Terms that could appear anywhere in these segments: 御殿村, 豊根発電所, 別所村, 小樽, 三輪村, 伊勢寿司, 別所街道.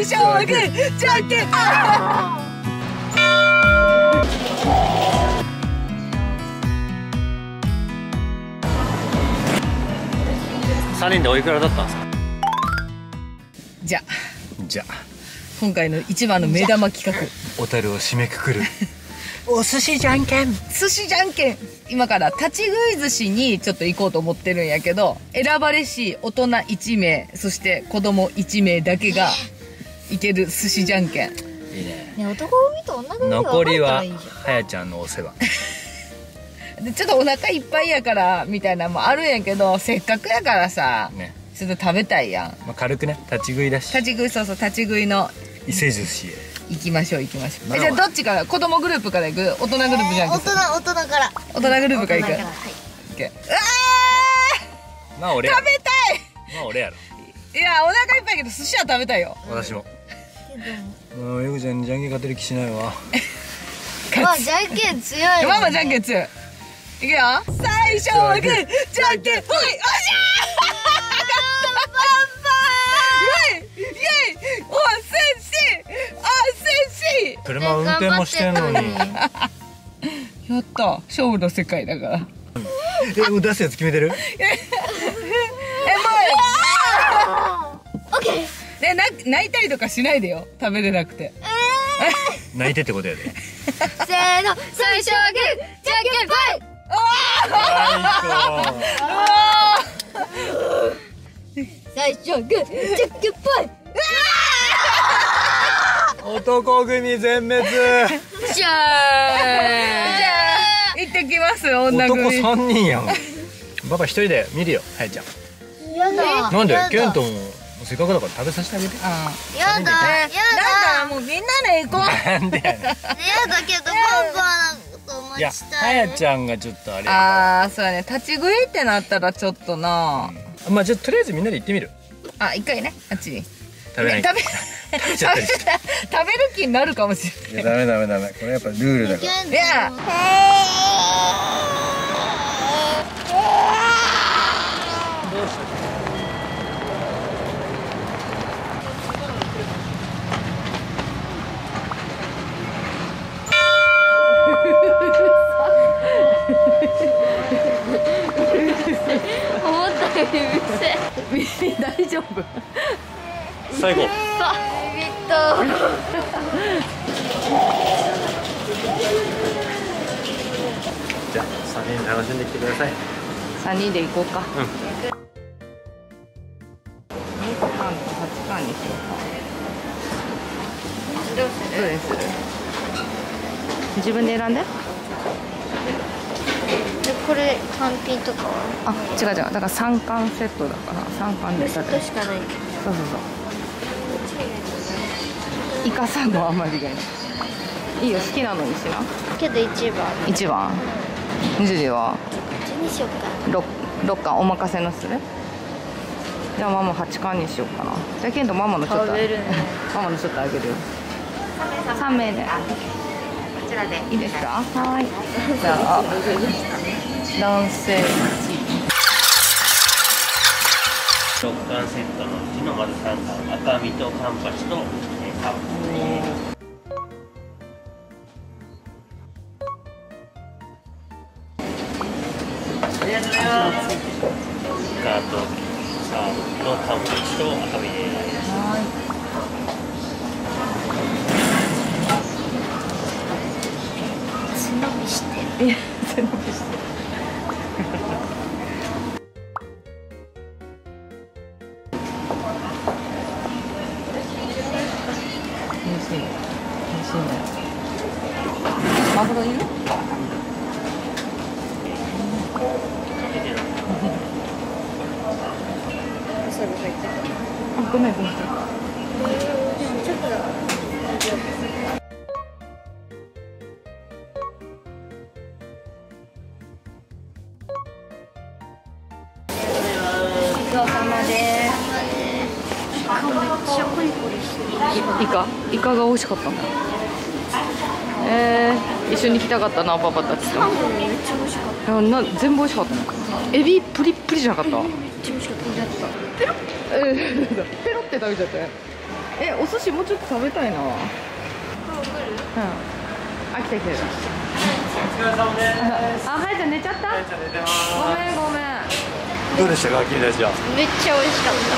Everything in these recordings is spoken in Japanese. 勝負じゃんけん3人でおいくらだったんですか？じゃあ今回の一番の目玉企画、小樽を締めくくるお寿司じゃんけん。寿司じゃんけん。今から立ち食い寿司にちょっと行こうと思ってるんやけど、選ばれし大人1名、そして子供1名だけが行ける寿司じゃんけん。いいね。ね、男組と女組が分かれたらいいじゃん。残りははやちゃんのお世話。でちょっとお腹いっぱいやからみたいなのもあるんやけど、せっかくやからさ、ね、ちょっと食べたいやん。まあ軽くね、立ち食いだし。立ち食い、そうそう、立ち食いの伊勢寿司へ。行きましょう。じゃあどっちから？子供グループから行く？大人グループじゃなくて。大人から。大人グループから行く。はい。まあ俺。食べたい。まあ俺やろ。いやお腹いっぱいけど寿司は食べたいよ。私も。うん、ゆうちゃんにじゃんけん勝てる気しないわ。まあじゃんけん強い。ママじゃんけん強い。いくよ。最初はグー、じゃんけんぽい。おしゃー。イエイ。おせん。車運転もしてんのに。やった。勝負の世界だから。え、もう出すやつ決めてる？オッケー。ね、泣いたりとかしないでよ。食べれなくて。泣いてってことやで。せーの、最初はグー、じゃんけんぽい。最初はグー、じゃんけんぽい。男組全滅。じゃあ行ってきますよ。女組男3人やん。パパ一人で見るよ。はやちゃんやだ。なんでケントもせっかくだから食べさせてあげて。やだやだ、もうみんなで行こう。なんでやだけどパパと待ちたい。はやちゃんがちょっとあれやから。ああそうやね、立ち食いってなったらちょっとな。まあじゃあとりあえずみんなで行ってみる。あ一回ね、あっちに食べる気になるかもしれない。ダメ、これやっぱルールだから。いやどうした。思ったよりうるせえ。大丈夫？最後。じゃあ3人楽しんできてください。3人で行こうか。うん。2時間と8時間にしようか。どうです？自分で選んで？これ単品とかは？あ、違う。だから3貫セットだから3貫で食べるしかない。そう。イカサンドはあんまりがいい。いいよ、好きなのにしな。けど1番。2時は12しよっか。6巻お任せのする。じゃあママ8巻にしようかな。じゃあケントママのちょっと、ね、ママのちょっとあげるよ。3名で。こちらでいいですか？はい。じゃあ男性6巻セットのうちの丸3巻、赤身とカンパチと。マグロいる？あ、ごめん。ちょっとだ。イカが美味しかった。一緒に来たかったなパパたちと。全部美味しかった。エビプリプリじゃなかった？ペロって食べちゃったよ。お寿司もうちょっと食べたいな。うん。あ、来た来た。お疲れ様です。あ、はやちゃん寝ちゃった？はやちゃん寝てます。ごめんごめん。どうでしたか、君たちは。めっちゃ美味しかった。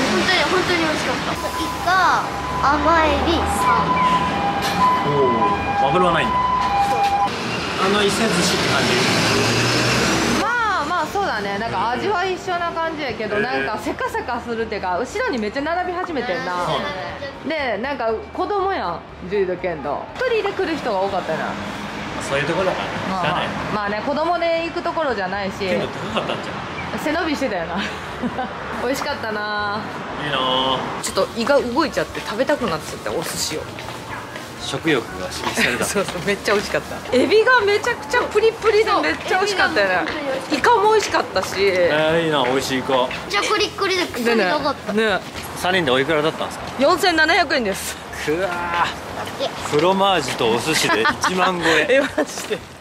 本当に美味しかった。イカ、甘エビ、サーモン。おお、マグロはないんだ。伊勢寿司って感じ。まあそうだね。なんか味は一緒な感じやけど、なんかせかせかするっていうか、後ろにめっちゃ並び始めてんな。で、なんか子供やん、ジュイドケンド。一人で来る人が多かったな。そういうところだからね。まあね、子供で行くところじゃないし。けど高かったんじゃん。背伸びしてたよな。美味しかったな。いいな。ちょっと胃が動いちゃって食べたくなっちゃった、お寿司を。食欲が刺激された。そう、めっちゃ美味しかった。エビがめちゃくちゃプリプリでめっちゃ美味しかったよね。イカも美味しかったし。いいな、美味しいイカ。じゃあ、コリコリで臭みなかった。ね。3人でおいくらだったんですか。4700円です。くわー。フロマージュとお寿司で1万超え。マジで。